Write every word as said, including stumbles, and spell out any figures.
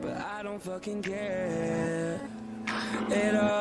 but I don't fucking care at all.